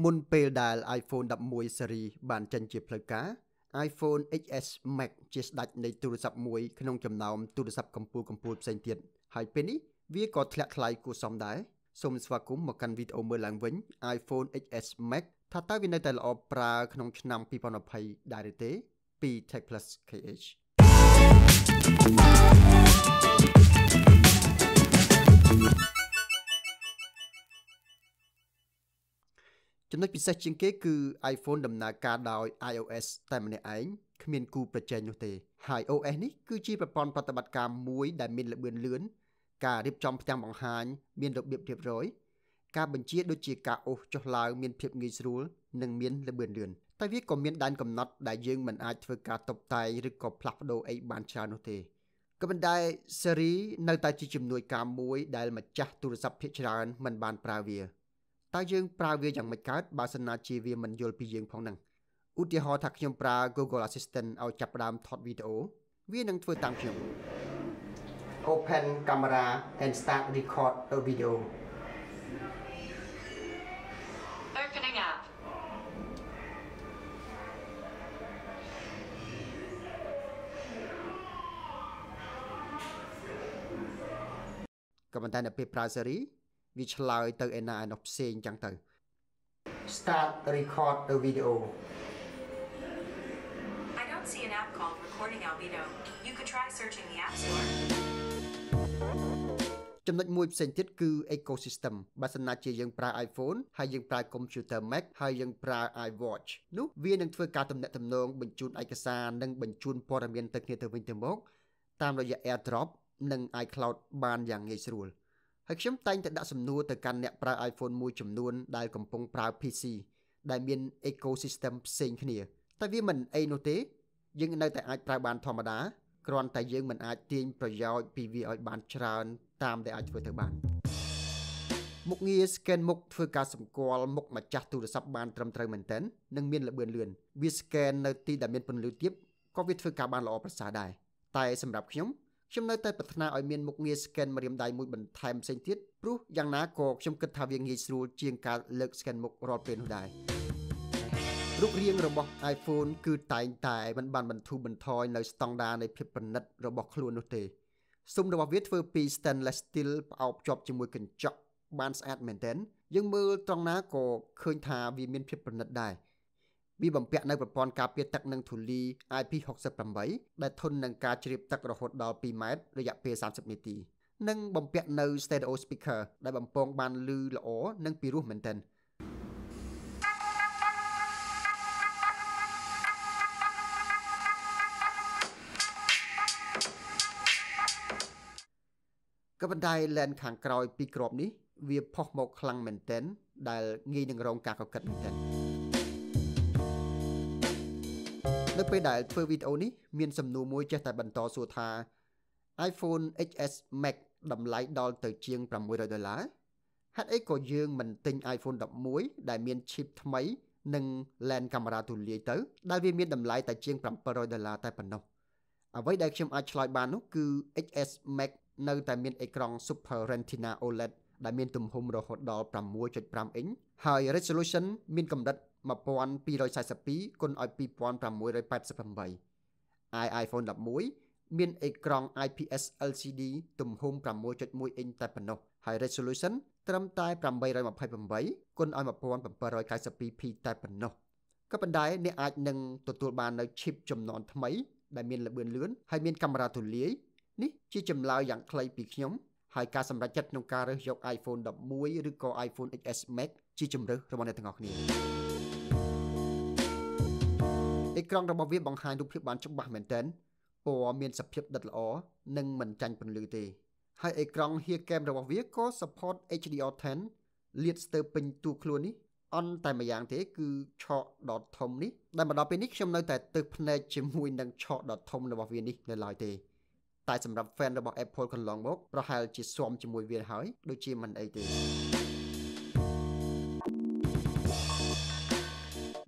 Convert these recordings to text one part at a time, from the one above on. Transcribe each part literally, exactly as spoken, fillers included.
Mun pel dal iPhone eleven series ban chen che phleuka iPhone ích ét Max ជា ស្ដេច នៃ ទូរស័ព្ទ មួយ ក្នុង ចំណោម ទូរស័ព្ទ កម្ពុជា កម្ពុជា ផ្សេង ទៀត ហើយ ពេល នេះ វា ក៏ ធ្លាក់ ថ្លៃ គួរ សម ដែរ សូម ស្វាគមន៍ មក កាន់ វីដេអូ មើល ឡើង វិញ iPhone เอ็กซ์เอส Max ថា តើ វា នៅ តែ ល្អ ប្រើ ក្នុង ឆ្នាំ twenty twenty ដែរ ឬ ទេ ពី Tech Plus เค เอช ចំណុចពិសេសជាងគេគឺ iPhone ដំណើរការដោយ iOS តែម្នាក់ឯងគ្មានគូប្រជែងនោះទេហើយ iOS នេះគឺជាប្រព័ន្ធបប្រតិបត្តិការមួយដែលមានល្បឿនលឿនការរៀបចំផ្ទាំងបង្ហាញមានរបៀបរៀបរយការបញ្ជាដូចជាការអូសចុះឡើងមានភាពងាយស្រួលនិងមានល្បឿនលឿនតែវាក៏មានដែនកំណត់ដែលយើងមិនអាចធ្វើការតុបតែងឬក៏ផ្លាស់ប្ដូរអីបានច្រើននោះទេក៏ប៉ុន្តែស៊េរីនៅតែជាជំនួយការមួយដែលម្ចាស់ទូរស័ព្ទភាគច្រើនមិនបានប្រើវា តើយើងប្រើវាយ៉ាងម៉េចកើតបើសិនណាជាវាមិនយល់ពីយើងផងហ្នឹងឧទាហរណ៍ថាខ្ញុំប្រើ Google Assistant ឲ្យចាប់ផ្ដើមថតវីដេអូវានឹងធ្វើតាមខ្ញុំ Open camera and start record a video Opening app Comment Start record the video. I don't see an app called recording Albedo. You could try searching the app store. ចំណុចមួយផ្សេងទៀតគឺ ecosystem បើសិនណាជាយើងប្រើ iPhone ហើយយើងប្រើ computer Mac ហើយយើងប្រើ iWatch នោះវានឹងធ្វើការទំនាក់ទំនងបញ្ជូនឯកសារនិងបញ្ជូនព័ត៌មានទៅគ្នាទៅវិញទៅមកតាមរយៈ AirDrop និង iCloud បានយ៉ាងងាយស្រួល ហើយខ្ញុំតែងតែដាក់សំណួរទៅកាន់អ្នកប្រើ iPhone មួយចំនួនដែលកំពុងប្រើ PC ដែលមាន ecosystem ផ្សេងគ្នាតែវាមិនអីនោះទេយើងនៅតែអាចប្រើបានធម្មតាគ្រាន់តែយើងមិនអាចទាញប្រយោជន៍ពីវាឲ្យបានច្រើនតាមដែលអាចធ្វើទៅបានមុខងារ scan មុខធ្វើការសម្គាល់មុខម្ចាស់ទូរស័ព្ទបានត្រឹមត្រូវមែនទែននិងមានលម្អឿនលឿនវា scan នៅទីដែលមានពន្លឺទាបក៏វាធ្វើការបានល្អប្រសើរដែរតែសម្រាប់ខ្ញុំ ខ្ញុំនៅតែប្រាថ្នាឲ្យមានមុខងារ scan ម្រាមដៃមួយបន្ថែមផ្សេងទៀតព្រោះយ៉ាងណាក៏ខ្ញុំគិតថាវាងាយស្រួលជាងការលើក scan មុខរាល់ពេលនោះដែររូបរាងរបស់ iPhone គឺតែងតែមិនបានបន្ធូរបន្ថយនៅ standard នៃភាពប្រណិតរបស់ខ្លួននោះទេស៊ុមរបស់វាធ្វើពី stainless steel ផ្អោបជាប់ជាមួយកញ្ចក់បានស្អាតមែនទែនយើងមើលត្រង់ណាក៏ឃើញថាវាមានភាពប្រណិតដែរ វាបំពាក់នៅប្រព័ន្ធការពារទឹកនិងធូលី I P six eight ដែលធន់នឹងការជ្រាបទឹករហូតដល់twoម៉ែត្ររយៈពេល thirtyនាទី និងបំពាក់នៅ stereo speaker ដែលបំពងបានឮល្អនិងពីរោះមែនទែន ក៏ប៉ុន្តែ lens ខាងក្រោយពីក្របនេះវាផុសមកខ្លាំងមែនទែន ដែលងាយនឹងរងការកកិតមែនទែន នៅពេលដែលធ្វើវីដេអូនេះមានសំណួរមួយចេះតែបន្តសួរថា iPhone เอ็กซ์เอส Max តម្លៃដល់ទៅជាង six hundred dollars ហេតុអីក៏យើងមិនទិញ iPhone eleven ដែលមាន chip ថ្មីនិង lens កាមេរ៉ាទូលាយទៅដែលវាមានតម្លៃតែជាង seven hundred dollars តែប៉ុណ្ណោះអ្វីដែលខ្ញុំអាចឆ្លើយបាននោះគឺ XS Max នៅតែមានអេក្រង់ Super Retina OLED ដែលមានទំហំរហូតដល់ six point five inch ហើយ resolution មានកម្រិត twelve forty-two by twenty-six eighty-eight អាយ iPhone eleven មានអេក្រង់ I P S L C D ទំហំ six point one inch តែប៉ុណ្ណោះហើយ resolution ត្រឹមតែ eight twenty-two by seventeen ninety-two p តែប៉ុណ្ណោះក៏ប៉ុន្តែអ្នកអាចនឹងទទួលបាននៅ chip ចំនួនថ្មីដែលមានល្បឿនលឿនហើយមានកាមេរ៉ាទូលាយនេះជាចម្លើយយ៉ាងខ្លីពីខ្ញុំហើយការសម្រេចចិត្តក្នុងការរើសយក iPhone eleven ឬក៏ iPhone เอ็กซ์เอส Max ជាជំរើសរបស់អ្នកទាំងអស់គ្នា អេក្រង់របស់វាបង្ហាញរូបភាពបានច្បាស់មែនទែនពណ៌មានសភាពដិតល្អនិងមិនចាញ់ពន្លឺទេហើយអេក្រង់ហៀរកែមរបស់វាក៏ support H D R ten លាតស្ទើរពេញទូខ្លួននេះអន់តែម្យ៉ាងទេគឺឆកដ៏ធំនេះដែលមកដល់ពេលនេះខ្ញុំនៅតែទឹកភ្នែកជាមួយនឹងឆកដ៏ធំរបស់វានេះនៅឡើយទេតែសម្រាប់ fan របស់ Apple កន្លងមកប្រហែលជាស៊ាំជាមួយវាហើយដូចជាមិនអីទេ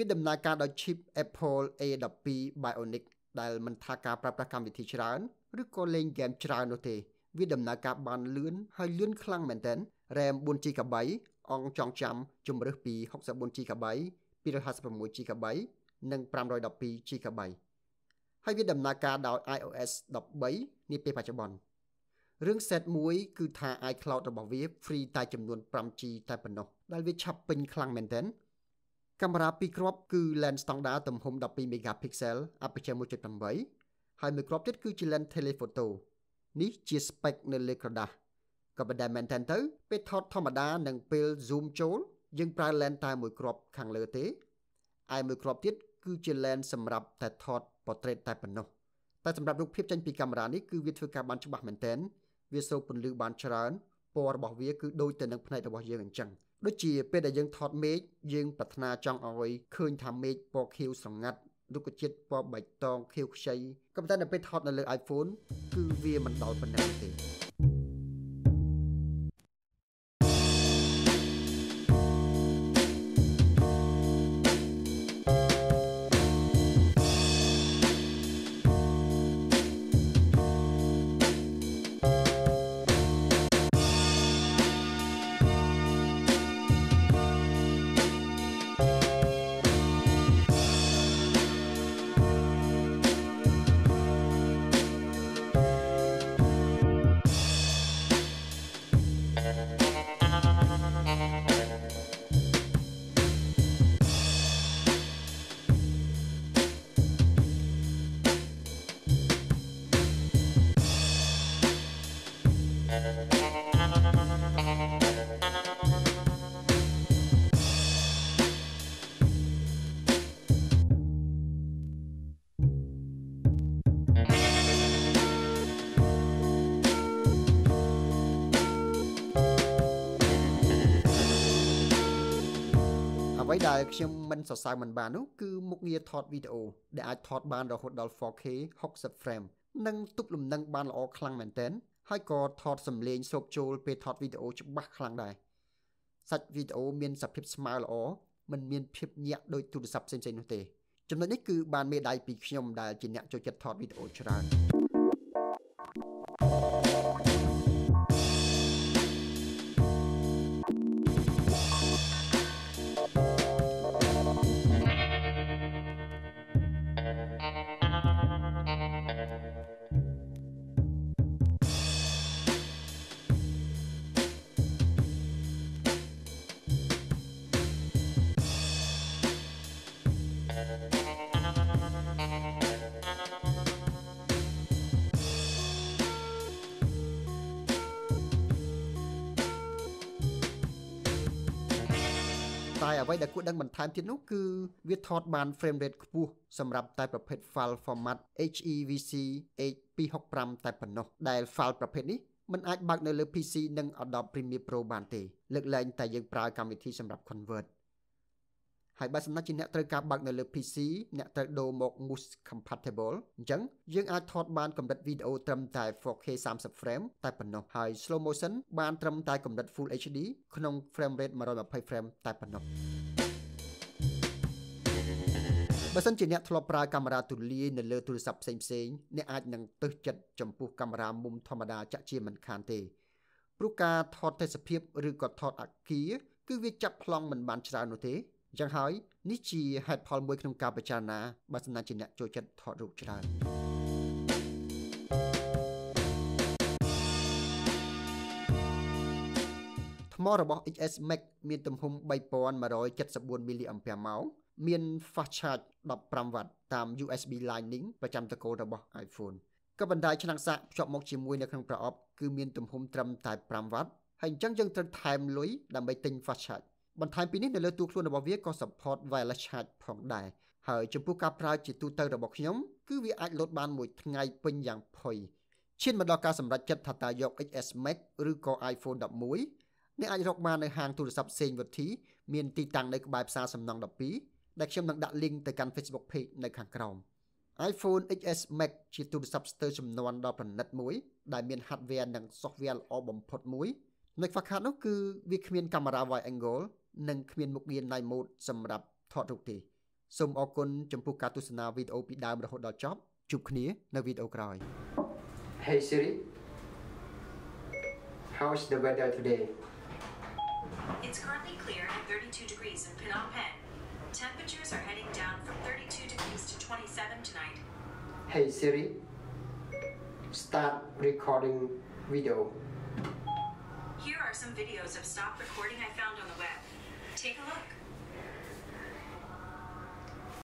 វាដំណើរការដោយ chip Apple A twelve Bionic ដែលមិនថាការប្រើប្រាស់កម្មវិធីច្រើនឬក៏លេងហ្គេមច្រើននោះទេវាដំណើរការបានលឿនហើយលឿនខ្លាំងមែនទែន RAM four gigabyte អង្គចងចាំជម្រើសពី ហុកសិបបួនជីកាបៃ ពីរយហាសិបប្រាំមួយជីកាបៃ និង 512GB ហើយវាដំណើរការដោយ iOS 13 នាពេលបច្ចុប្បន្នរឿងសេតមួយគឺថា iCloud របស់វា free តែចំនួន 5G តែប៉ុណ្ណោះដែលវាឆាប់ពេញខ្លាំងមែនទែនកាមេរ៉ាពីរគ្រាប់គឺ lens ស្តង់ដារទំហំ 12MP អេಫ் 1.8 ហើយមួយគ្រាប់ទៀតគឺជា lens telephoto នេះជា spec នៅលើក្រដាស់ក៏ប៉ុន្តែមែនទែនទៅពេលថតធម្មតានិងពេល zoom ចូលយើងប្រើ lens តែមួយគ្រាប់ខាងលើទេហើយមួយគ្រាប់ទៀតគឺជា lens សម្រាប់តែថត portrait តែប៉ុណ្ណោះតែសម្រាប់រូបភាពចេញពីកាមេរ៉ានេះគឺវាធ្វើការបានច្បាស់មែនទែនវាសូវពន្លឺបានច្រើនពណ៌របស់វាគឺដូចទៅនឹងផ្នែករបស់យើងអញ្ចឹងដូចជាពេលដែលយើងថតមេឃយើងប្រាថ្នាចង់ឲ្យឃើញថាមេឃពណ៌ខៀវស្រងាត់រុក្ខជាតិពណ៌បៃតងខៀវខ្ចីក៏ប៉ុន្តែនៅពេលថតនៅលើ iPhone គឺវាមិនដល់ប៉ុណ្ណឹងទេដែលខ្ញុំមិនសរសើរមិនបាននោះគឺមុខងារថតវីដេអូដែលអាចថតបានរហូតដល់ 4K 60 frame និងទុកលំនឹងបានល្អខ្លាំងមែនទែនហើយក៏ថតសំឡេងសូកចូលពេលថតវីដេអូច្បាស់ខ្លាំងដែរសាច់វីដេអូមានសភាពស្មើល្អមិនមានភាពញាក់ដោយទូរស័ព្ទផ្សេងៗនោះទេចំណុចនេះគឺបានមេដៃពីខ្ញុំដែលជាអ្នកចូលចិត្តថតវីដេអូច្រើនតែអ្វីដែលគួរដឹងបន្ថែមទៀតនោះគឺវាថតបាន frame rate ខ្ពស់សម្រាប់តែប្រភេទ file format ហេវស៊ី អេច ពីរហុកប្រាំ តែប៉ុណ្ណោះដែល file ប្រភេទនេះมันអាចបើកនៅលើ PC និង Adobe Premiere Pro បានទេលើកលែងតែយើងប្រើកម្មវិធីសម្រាប់ convert ហើយបើសំណាក់ជាអ្នកត្រូវការបើកនៅលើ PC អ្នកត្រូវដូរមក Moose compatible អញ្ចឹងយើងអាចថតបានកម្រិតវីដេអូត្រឹមតែ 4K 30 frame តែប៉ុណ្ណោះហើយ slow motion បានត្រឹមតែកម្រិត Full អេច ឌី ក្នុង frame rate 120 frame តែប៉ុណ្ណោះបើសិនជាអ្នកធ្លាប់ប្រើកាមេរ៉ាទូលាយនៅលើទូរស័ព្ទផ្សេងៗអ្នកអាចនឹងទឹកចិត្តចំពោះកាមេរ៉ាមុំធម្មតាចាក់ជាមិនខានទេព្រោះការថតទេសភាពឬក៏ថតអាគារគឺវាចាប់ប្លង់មិនបានច្រើននោះទេអញ្ចឹងហើយនេះជាហេតុផលមួយក្នុងការពិចារណាបើសិនជាអ្នកចូលចិត្តថតរូបច្រើនថ្មរបស់ XS Max មានទំហំ 3174mAh មាន Fast Charge 15W តាម USB Lightning ប្រចាំតកូលរបស់ iPhone ក៏បណ្ដាយឆ្នាំងសាកភ្ជាប់មកជាមួយនៅក្នុងប្រអប់គឺមានទំហំត្រឹមតែ 5W ហើយអញ្ចឹងយើងត្រូវថែមលុយដើម្បីទិញ Fast Charge បន្ថែមពីនេះនៅលើទូខ្លួនរបស់វាក៏ support wireless charge ផងដែរហើយចំពោះការប្រើជាទូទៅរបស់ខ្ញុំគឺវាអាចលោតបានមួយថ្ងៃពេញយ៉ាងផុយឈានមកដល់ការសម្រេចចិត្តថាតើយក XS Max ឬក៏ iPhone 11អ្នកអាចរកបាននៅហាងទូរស័ព្ទសេងវុធីមានទីតាំងនៅក្បែរផ្សារសំណង់12ដែលខ្ញុំនឹងដាក់ link ទៅកាន់ Facebook page នៅខាងក្រោម iPhone XS Max ជាទូរស័ព្ទស្ទើរចំនួនដល់ប្រណិតមួយដែលមាន hardware និង software ល្អបំផុតមួយនៅខ្វះខាតនោះគឺវាគ្មានកាមេរ៉ា wide angle និងគ្មានមុខងារ night mode សម្រាប់ថតរូបទេសូមអរគុណចំពោះការទស្សនាវីដេអូពីដើមរហូតដល់ចប់ជួបគ្នានៅវីដេអូក្រោយ Hey Siri How's the weather today It's currently clear at thirty-two degrees in Phnom Penh. Temperatures are heading down from thirty-two degrees to twenty-seven tonight. Hey Siri, start recording video. Here are some videos of stop recording I found on the web. Take a look.